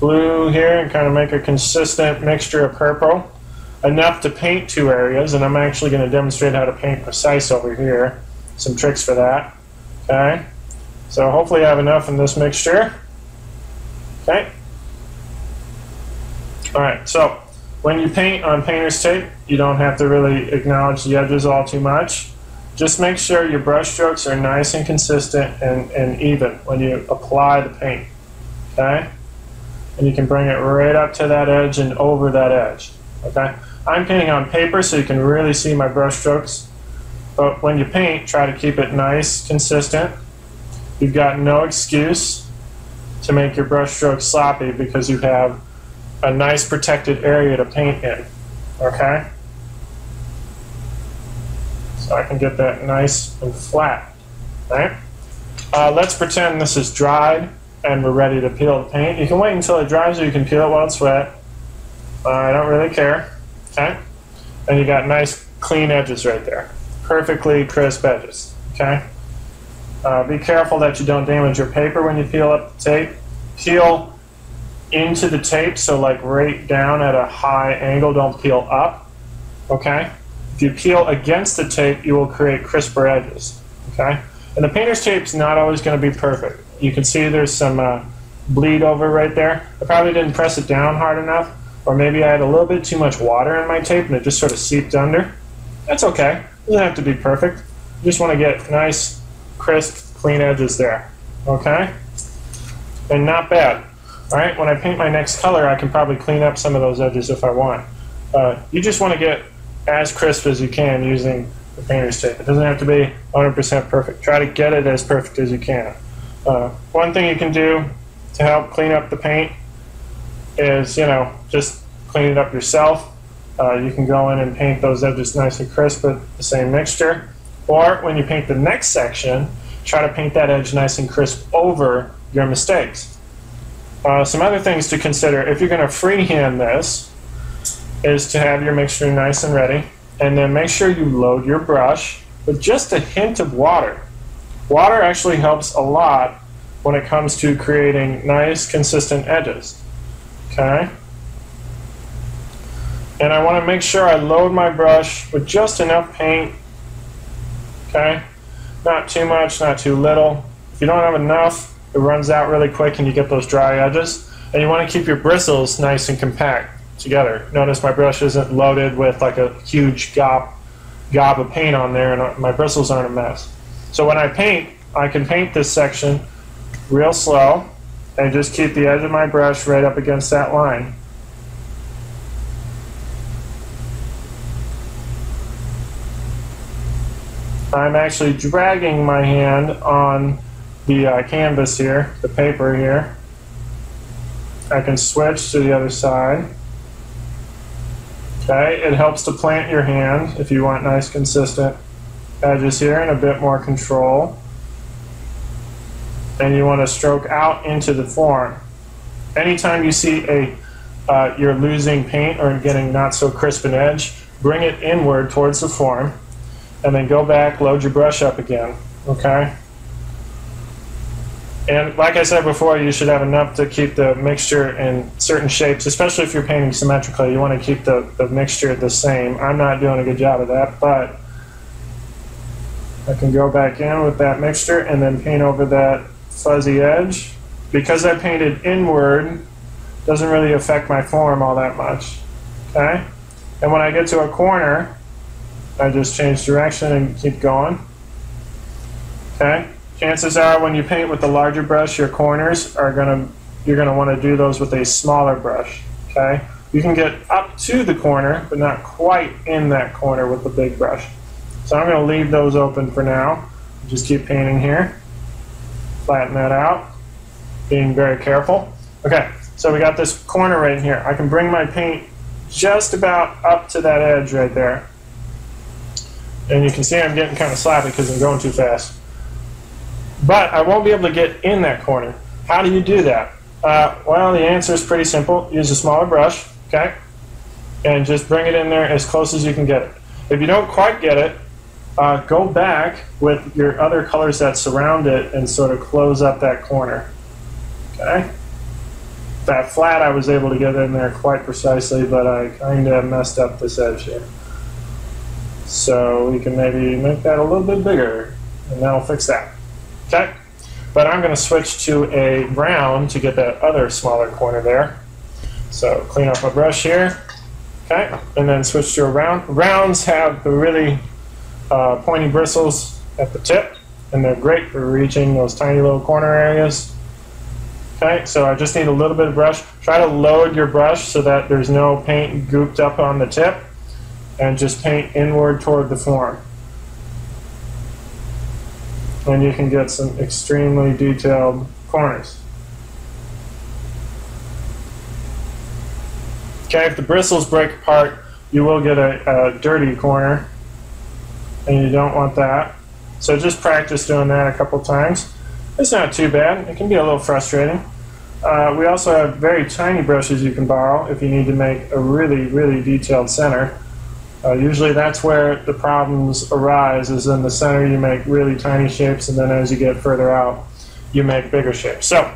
blue here and kind of make a consistent mixture of purple, enough to paint two areas. And I'm actually going to demonstrate how to paint precise over here, some tricks for that. Okay, so hopefully I have enough in this mixture. Okay, alright, so when you paint on painter's tape, you don't have to really acknowledge the edges all too much. Just make sure your brush strokes are nice and consistent and, and even when you apply the paint, okay? And you can bring it right up to that edge and over that edge, okay? I'm painting on paper, so you can really see my brush strokes, but when you paint, try to keep it nice, consistent. You've got no excuse to make your brush strokes sloppy because you have a nice protected area to paint in, okay? So I can get that nice and flat, right? Uh, let's pretend this is dried and we're ready to peel the paint. You can wait until it dries or you can peel it while it's wet. Uh, I don't really care, okay? And you got nice clean edges right there. Perfectly crisp edges, okay? Uh, be careful that you don't damage your paper when you peel up the tape. Peel into the tape, so like right down at a high angle, don't peel up, okay? If you peel against the tape, you will create crisper edges. Okay, and the painter's tape is not always going to be perfect. You can see there's some uh, bleed over right there. I probably didn't press it down hard enough, or maybe I had a little bit too much water in my tape and it just sort of seeped under. That's okay. It doesn't have to be perfect. You just want to get nice, crisp, clean edges there. Okay, and not bad. All right, when I paint my next color, I can probably clean up some of those edges if I want. Uh, you just want to get as crisp as you can using the painter's tape. It doesn't have to be one hundred percent perfect. Try to get it as perfect as you can. Uh, one thing you can do to help clean up the paint is, you know, just clean it up yourself. Uh, you can go in and paint those edges nice and crisp with the same mixture. Or when you paint the next section, try to paint that edge nice and crisp over your mistakes. Uh, some other things to consider if you're going to freehand this is to have your mixture nice and ready, and then make sure you load your brush with just a hint of water. Water actually helps a lot when it comes to creating nice, consistent edges. Okay? And I want to make sure I load my brush with just enough paint. Okay? Not too much, not too little. If you don't have enough, it runs out really quick and you get those dry edges. And you want to keep your bristles nice and compact together. Notice my brush isn't loaded with like a huge gob, gob of paint on there, and my bristles aren't a mess. So when I paint, I can paint this section real slow and just keep the edge of my brush right up against that line. I'm actually dragging my hand on the uh, canvas here, the paper here. I can switch to the other side. Okay, it helps to plant your hand if you want nice consistent edges here and a bit more control. And you want to stroke out into the form. Anytime you see a uh, you're losing paint or getting not so crisp an edge, bring it inward towards the form and then go back, load your brush up again. Okay? And like I said before, you should have enough to keep the mixture in certain shapes, especially if you're painting symmetrically. You want to keep the, the mixture the same. I'm not doing a good job of that, but I can go back in with that mixture and then paint over that fuzzy edge. Because I painted inward, it doesn't really affect my form all that much. Okay? And when I get to a corner, I just change direction and keep going. Okay? Chances are when you paint with the larger brush, your corners are gonna, you're gonna wanna do those with a smaller brush, okay? You can get up to the corner, but not quite in that corner with the big brush. So I'm gonna leave those open for now. Just keep painting here. Flatten that out, being very careful. Okay, so we got this corner right here. I can bring my paint just about up to that edge right there. And you can see I'm getting kind of sloppy because I'm going too fast. But I won't be able to get in that corner. How do you do that? Uh, well, the answer is pretty simple. Use a smaller brush, okay? And just bring it in there as close as you can get it. If you don't quite get it, uh, go back with your other colors that surround it and sort of close up that corner, okay? That flat I was able to get in there quite precisely, but I kind of messed up this edge here. So we can maybe make that a little bit bigger, and that'll fix that. Okay, but I'm going to switch to a round to get that other smaller corner there. So clean up my brush here, okay, and then switch to a round. Rounds have the really uh, pointy bristles at the tip, and they're great for reaching those tiny little corner areas. Okay, so I just need a little bit of brush. Try to load your brush so that there's no paint gooped up on the tip, and just paint inward toward the form. And you can get some extremely detailed corners. Okay, if the bristles break apart, you will get a, a dirty corner, and you don't want that. So just practice doing that a couple times. It's not too bad. It can be a little frustrating. Uh, we also have very tiny brushes you can borrow if you need to make a really, really detailed center. Uh, usually that's where the problems arise, is in the center you make really tiny shapes, and then as you get further out, you make bigger shapes. So,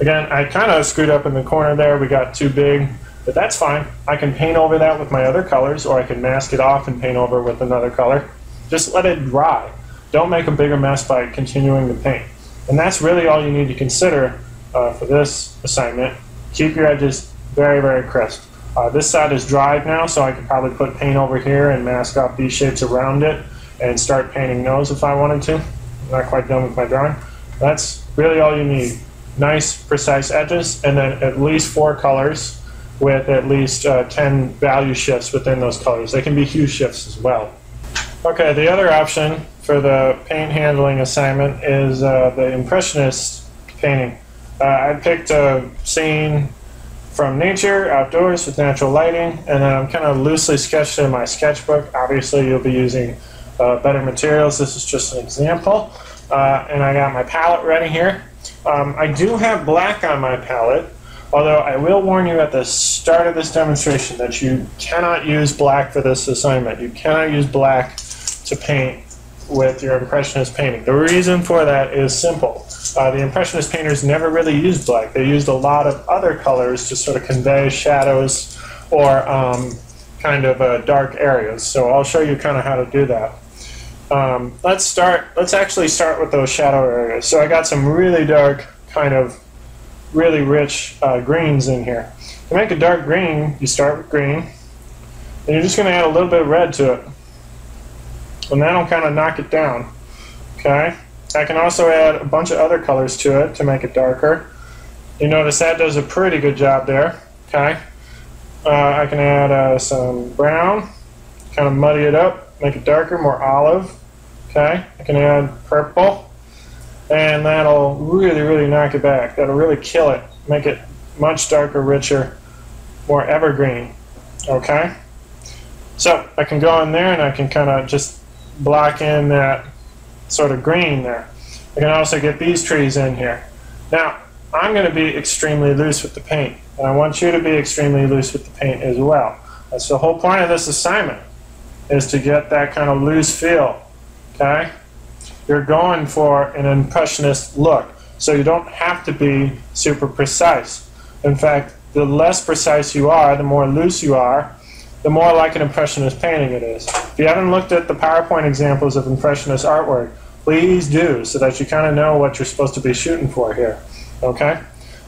again, I kind of screwed up in the corner there. We got too big. But that's fine. I can paint over that with my other colors, or I can mask it off and paint over with another color. Just let it dry. Don't make a bigger mess by continuing to paint. And that's really all you need to consider uh, for this assignment. Keep your edges very, very crisp. Uh, this side is dried now, so I could probably put paint over here and mask off these shapes around it and start painting those if I wanted to. I'm not quite done with my drawing. That's really all you need. Nice, precise edges, and then at least four colors with at least uh, ten value shifts within those colors. They can be hue shifts as well. Okay, the other option for the paint handling assignment is uh, the Impressionist painting. Uh, I picked a scene from nature, outdoors with natural lighting, and then I'm kind of loosely sketched in my sketchbook. Obviously, you'll be using uh, better materials. This is just an example. Uh, and I got my palette ready here. Um, I do have black on my palette, although I will warn you at the start of this demonstration that you cannot use black for this assignment. You cannot use black to paint with your Impressionist painting. The reason for that is simple. Uh, the Impressionist painters never really used black. They used a lot of other colors to sort of convey shadows or um, kind of uh, dark areas. So I'll show you kind of how to do that. Um, let's start, let's actually start with those shadow areas. So I got some really dark, kind of really rich uh, greens in here. To make a dark green, you start with green, and you're just going to add a little bit of red to it. And that'll kind of knock it down. Okay. I can also add a bunch of other colors to it to make it darker. You notice that does a pretty good job there. Okay. Uh, I can add uh, some brown, kind of muddy it up, make it darker, more olive. Okay. I can add purple, and that'll really, really knock it back. That'll really kill it, make it much darker, richer, more evergreen. Okay. So I can go in there and I can kind of just block in that sort of green there. I can also get these trees in here. Now, I'm going to be extremely loose with the paint, and I want you to be extremely loose with the paint as well. That's the whole point of this assignment, is to get that kind of loose feel. Okay? You're going for an Impressionist look, so you don't have to be super precise. In fact, the less precise you are, the more loose you are, the more like an Impressionist painting it is. If you haven't looked at the PowerPoint examples of Impressionist artwork, please do, so that you kind of know what you're supposed to be shooting for here. Okay?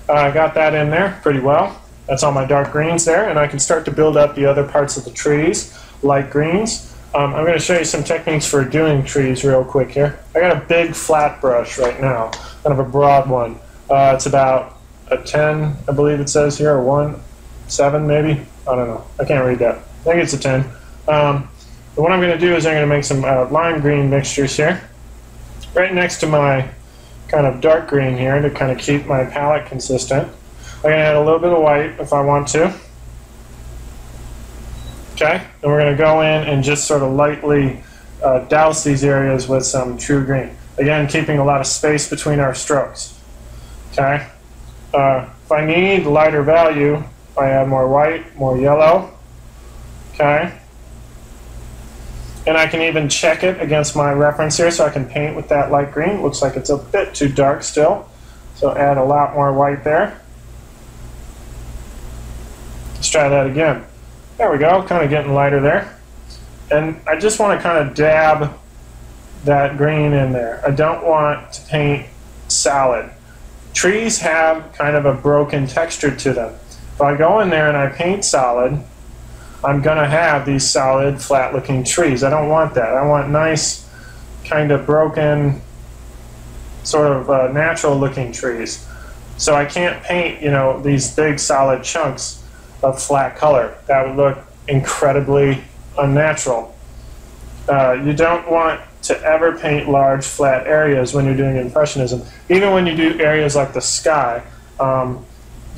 I uh, got that in there pretty well. That's all my dark greens there, and I can start to build up the other parts of the trees, light greens. Um, I'm going to show you some techniques for doing trees real quick here. I got a big flat brush right now, kind of a broad one. Uh, it's about a ten, I believe it says here, or one, seven maybe. I don't know. I can't read that. I think it's a ten. Um, but what I'm going to do is I'm going to make some uh, lime green mixtures here, right next to my kind of dark green here, to kind of keep my palette consistent. I'm going to add a little bit of white if I want to. Okay, and we're going to go in and just sort of lightly uh, douse these areas with some true green. Again, keeping a lot of space between our strokes. Okay, uh, if I need lighter value, I add more white, more yellow. Okay. And I can even check it against my reference here, so I can paint with that light green. Looks like it's a bit too dark still. So add a lot more white there. Let's try that again. There we go, kind of getting lighter there. And I just want to kind of dab that green in there. I don't want to paint solid. Trees have kind of a broken texture to them. If I go in there and I paint solid, I'm going to have these solid, flat-looking trees. I don't want that. I want nice, kind of broken, sort of uh, natural-looking trees. So I can't paint, you know, these big, solid chunks of flat color. That would look incredibly unnatural. Uh, you don't want to ever paint large, flat areas when you're doing Impressionism. Even when you do areas like the sky, um,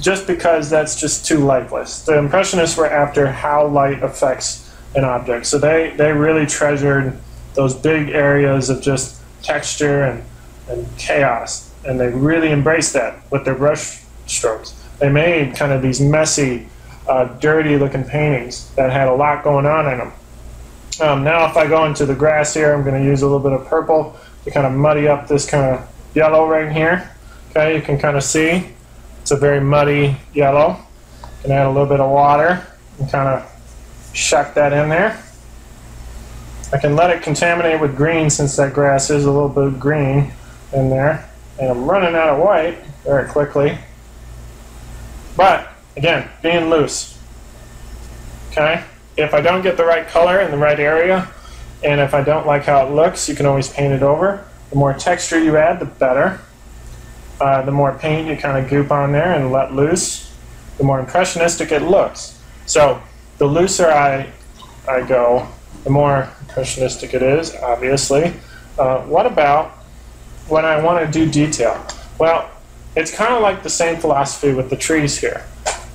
just because that's just too lightless. The Impressionists were after how light affects an object. So they, they really treasured those big areas of just texture and, and chaos. And they really embraced that with their brush strokes. They made kind of these messy, uh, dirty-looking paintings that had a lot going on in them. Um, now if I go into the grass here, I'm going to use a little bit of purple to kind of muddy up this kind of yellow right here. Okay, you can kind of see. It's a very muddy yellow. Can add a little bit of water and kind of shuck that in there. I can let it contaminate with green since that grass is a little bit of green in there. And I'm running out of white very quickly. But, again, being loose. Okay? If I don't get the right color in the right area, and if I don't like how it looks, you can always paint it over. The more texture you add, the better. Uh, the more paint you kind of goop on there and let loose, the more impressionistic it looks. So the looser I, I go, the more impressionistic it is, obviously. Uh, what about when I want to do detail? Well, it's kind of like the same philosophy with the trees here.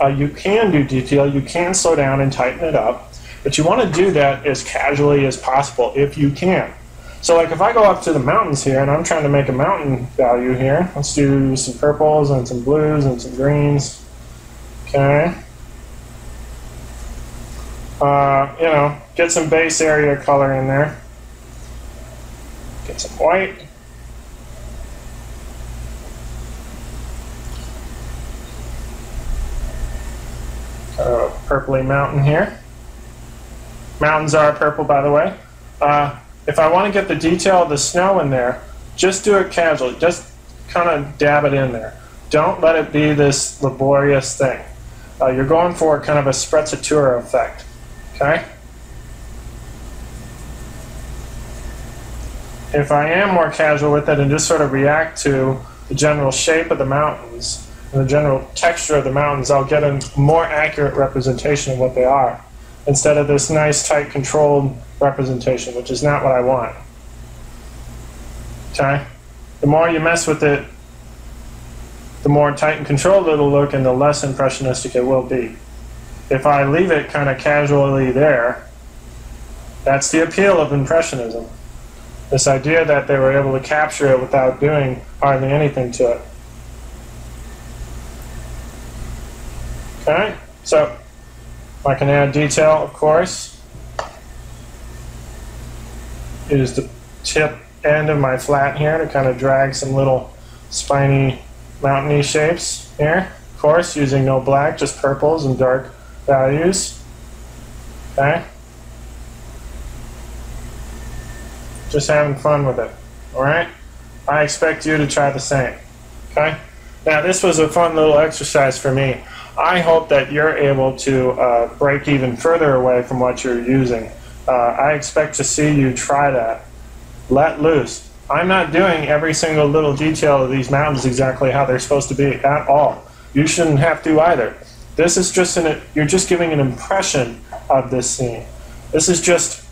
Uh, you can do detail, you can slow down and tighten it up, but you want to do that as casually as possible if you can. So like if I go up to the mountains here and I'm trying to make a mountain value here, let's do some purples and some blues and some greens, okay? Uh, you know, get some base area color in there. Get some white. Uh, purpley mountain here. Mountains are purple, by the way. Uh, If I want to get the detail of the snow in there, just do it casually. Just kind of dab it in there. Don't let it be this laborious thing. Uh, you're going for kind of a sprezzatura effect. Okay? If I am more casual with it and just sort of react to the general shape of the mountains and the general texture of the mountains, I'll get a more accurate representation of what they are, instead of this nice, tight, controlled representation, which is not what I want. Okay? The more you mess with it, the more tight and controlled it'll look and the less impressionistic it will be. If I leave it kind of casually there, that's the appeal of Impressionism. This idea that they were able to capture it without doing hardly anything to it. Okay? So, I can add detail, of course. Use the tip end of my flat here to kind of drag some little spiny, mountainy shapes here. Of course, using no black, just purples and dark values. Okay? Just having fun with it. Alright? I expect you to try the same. Okay? Now, this was a fun little exercise for me. I hope that you're able to uh, break even further away from what you're using. Uh, I expect to see you try that. Let loose. I'm not doing every single little detail of these mountains exactly how they're supposed to be at all. You shouldn't have to either. This is just an, you're just giving an impression of this scene. This is just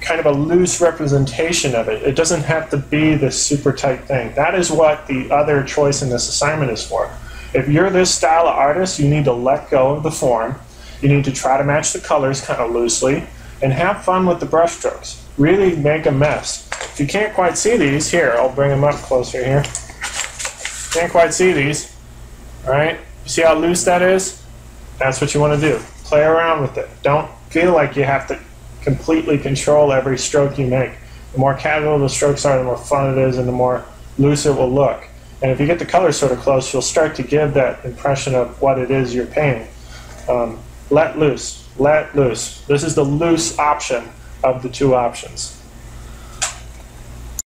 kind of a loose representation of it. It doesn't have to be this super tight thing. That is what the other choice in this assignment is for. If you're this style of artist, you need to let go of the form. You need to try to match the colors kind of loosely and have fun with the brush strokes. Really make a mess. If you can't quite see these, here, I'll bring them up closer here. Can't quite see these. All right? You see how loose that is? That's what you want to do. Play around with it. Don't feel like you have to completely control every stroke you make. The more casual the strokes are, the more fun it is and the more loose it will look. And if you get the color sort of close, you'll start to give that impression of what it is you're painting. Um, let loose. Let loose. This is the loose option of the two options.